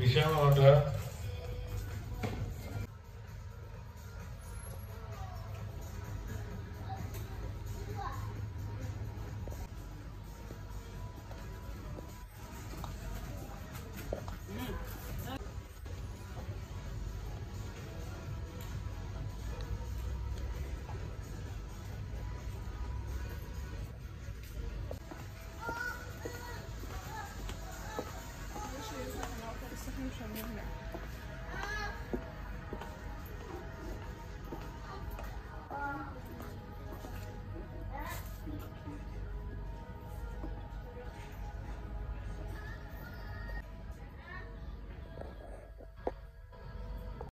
We shall order